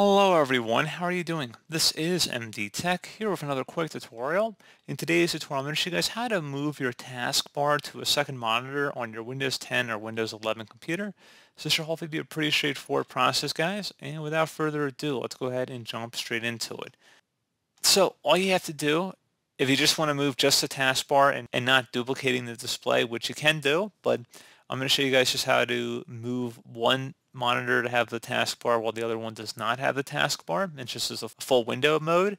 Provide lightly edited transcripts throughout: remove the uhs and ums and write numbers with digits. Hello everyone, how are you doing? This is MD Tech here with another quick tutorial. In today's tutorial, I'm going to show you guys how to move your taskbar to a second monitor on your Windows 10 or Windows 11 computer. So this should hopefully be a pretty straightforward process, guys. And without further ado, let's go ahead and jump straight into it. So all you have to do, if you just want to move just the taskbar and not duplicating the display, which you can do, but I'm going to show you guys just how to move one monitor to have the taskbar while the other one does not have the taskbar. It's just as a full window mode.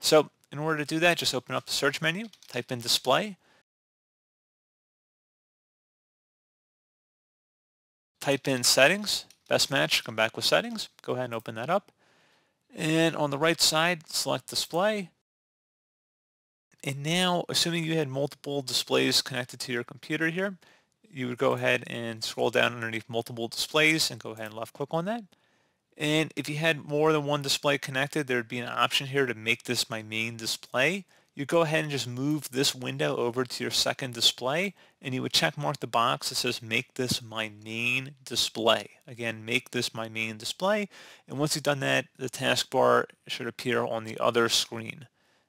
So in order to do that, just open up the search menu, type in display, type in settings, best match, come back with settings, go ahead and open that up. And on the right side, select display. And now, assuming you had multiple displays connected to your computer here, you would go ahead and scroll down underneath multiple displays and go ahead and left click on that. And if you had more than one display connected, there'd be an option here to make this my main display. You go ahead and just move this window over to your second display, and you would check mark the box that says make this my main display. Again, make this my main display. And once you've done that, the taskbar should appear on the other screen.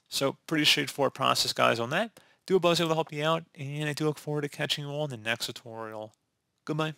So pretty straightforward process, guys, on that. I do hope I was able to help you out, and I do look forward to catching you all in the next tutorial. Goodbye.